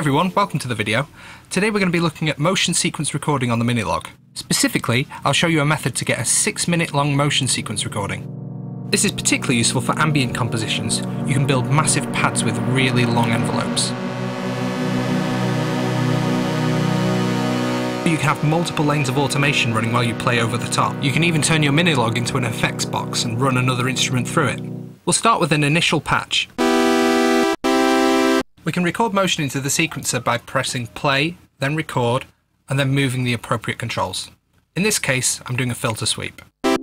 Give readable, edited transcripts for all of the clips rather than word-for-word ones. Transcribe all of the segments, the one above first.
everyone, welcome to the video. Today we're going to be looking at motion sequence recording on the Minilog. Specifically, I'll show you a method to get a 6-minute long motion sequence recording. This is particularly useful for ambient compositions. You can build massive pads with really long envelopes. You can have multiple lanes of automation running while you play over the top. You can even turn your Minilog into an effects box and run another instrument through it. We'll start with an initial patch. We can record motion into the sequencer by pressing play, then record, and then moving the appropriate controls. In this case, I'm doing a filter sweep. But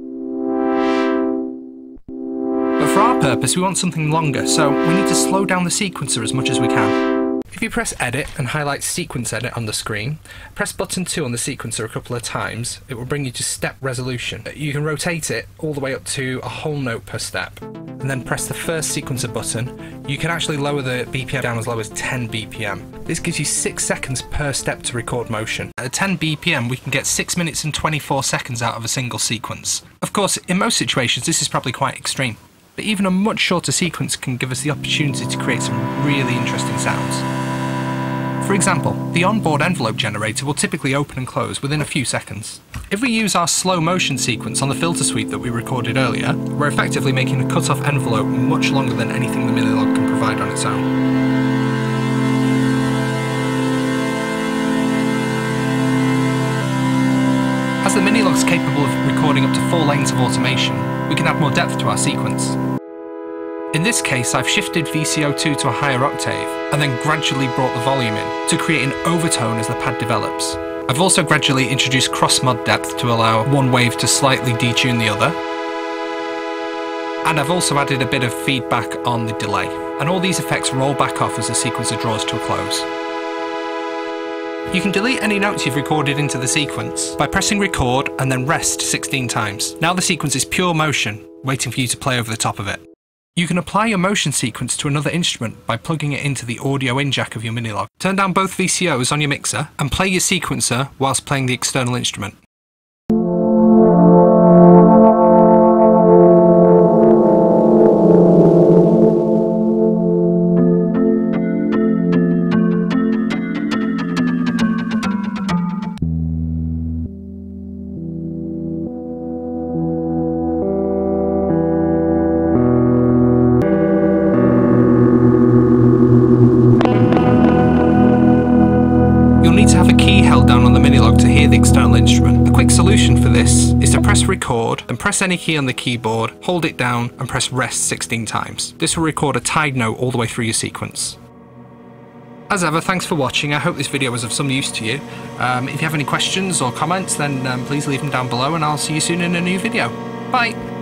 for our purpose, we want something longer, so we need to slow down the sequencer as much as we can. If you press edit and highlight sequence edit on the screen, press button 2 on the sequencer a couple of times, it will bring you to step resolution. You can rotate it all the way up to a whole note per step. And then press the first sequencer button. You can actually lower the BPM down as low as 10 BPM. This gives you 6 seconds per step to record motion. At 10 BPM we can get 6 minutes and 24 seconds out of a single sequence. Of course, in most situations this is probably quite extreme, but even a much shorter sequence can give us the opportunity to create some really interesting sounds. For example, the onboard envelope generator will typically open and close within a few seconds. If we use our slow motion sequence on the filter sweep that we recorded earlier, we're effectively making a cut-off envelope much longer than anything the Minilog can provide on its own. As the Minilog's capable of recording up to 4 lanes of automation, we can add more depth to our sequence. In this case, I've shifted VCO2 to a higher octave, and then gradually brought the volume in, to create an overtone as the pad develops. I've also gradually introduced cross-mod depth to allow one wave to slightly detune the other. And I've also added a bit of feedback on the delay. And all these effects roll back off as the sequencer draws to a close. You can delete any notes you've recorded into the sequence by pressing record and then rest 16 times. Now the sequence is pure motion, waiting for you to play over the top of it. You can apply your motion sequence to another instrument by plugging it into the audio in jack of your Minilog. Turn down both VCOs on your mixer and play your sequencer whilst playing the external instrument. Instrument. A quick solution for this is to press record, then press any key on the keyboard, hold it down and press rest 16 times. This will record a tied note all the way through your sequence. As ever, thanks for watching. I hope this video was of some use to you. If you have any questions or comments, then please leave them down below and I'll see you soon in a new video. Bye!